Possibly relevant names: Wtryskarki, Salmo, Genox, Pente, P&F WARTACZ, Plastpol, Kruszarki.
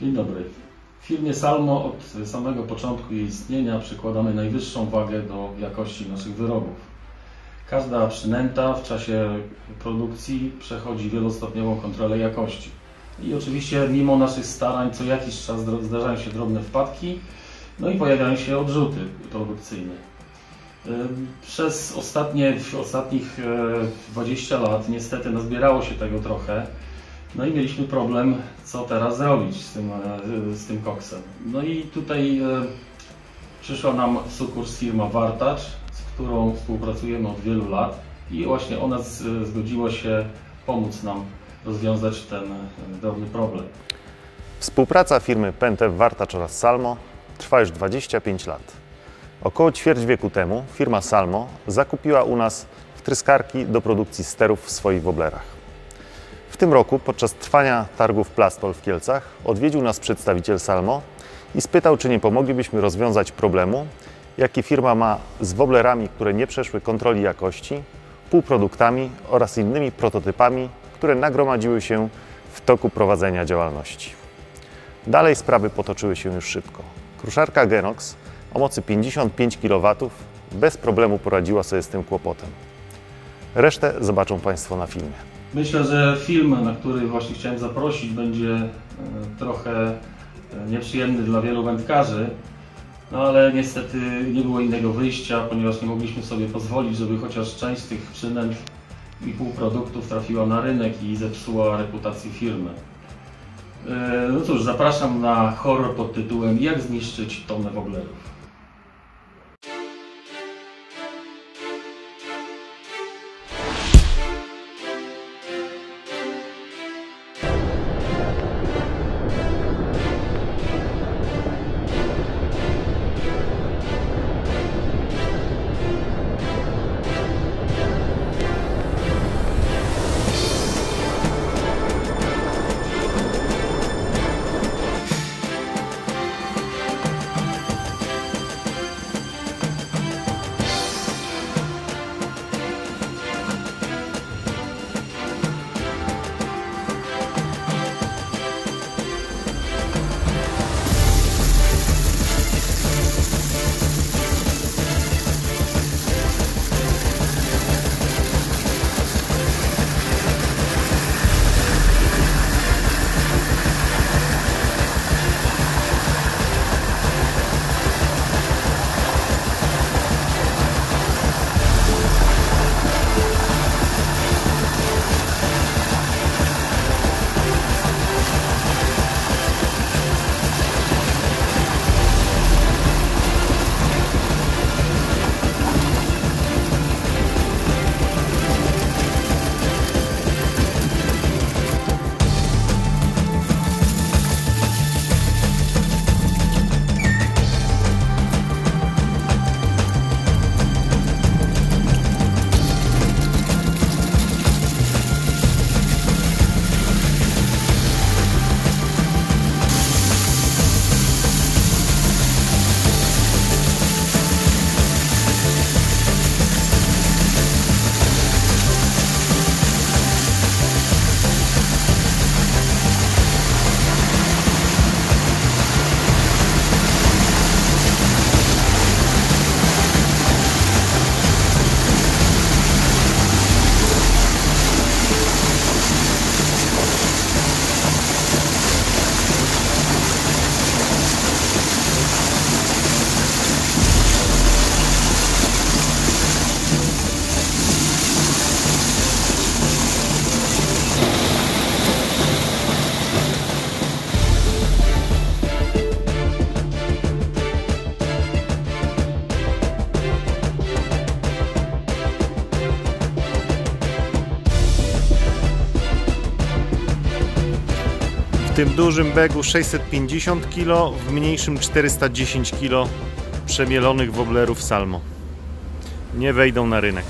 Dzień dobry. W firmie Salmo od samego początku jej istnienia przykładamy najwyższą wagę do jakości naszych wyrobów. Każda przynęta w czasie produkcji przechodzi wielostopniową kontrolę jakości. I oczywiście mimo naszych starań co jakiś czas zdarzają się drobne wpadki, no i pojawiają się odrzuty produkcyjne. W ostatnich 20 lat niestety nazbierało się tego trochę. No i mieliśmy problem, co teraz zrobić z tym koksem. No i tutaj przyszła nam w sukurs firma WARTACZ, z którą współpracujemy od wielu lat i właśnie ona zgodziła się pomóc nam rozwiązać ten drobny problem. Współpraca firmy Pente, WARTACZ oraz Salmo trwa już 25 lat. Około ćwierć wieku temu firma Salmo zakupiła u nas wtryskarki do produkcji sterów w swoich woblerach. W tym roku podczas trwania targów Plastpol w Kielcach odwiedził nas przedstawiciel Salmo i spytał, czy nie pomoglibyśmy rozwiązać problemu, jaki firma ma z woblerami, które nie przeszły kontroli jakości, półproduktami oraz innymi prototypami, które nagromadziły się w toku prowadzenia działalności. Dalej sprawy potoczyły się już szybko. Kruszarka Genox o mocy 55 kW bez problemu poradziła sobie z tym kłopotem. Resztę zobaczą Państwo na filmie. Myślę, że film, na który właśnie chciałem zaprosić, będzie trochę nieprzyjemny dla wielu wędkarzy, no ale niestety nie było innego wyjścia, ponieważ nie mogliśmy sobie pozwolić, żeby chociaż część z tych przynęt i półproduktów trafiła na rynek i zepsuła reputację firmy. No cóż, zapraszam na horror pod tytułem "Jak zniszczyć tonę woblerów". W tym dużym begu 650 kg, w mniejszym 410 kg przemielonych woblerów Salmo. Nie wejdą na rynek.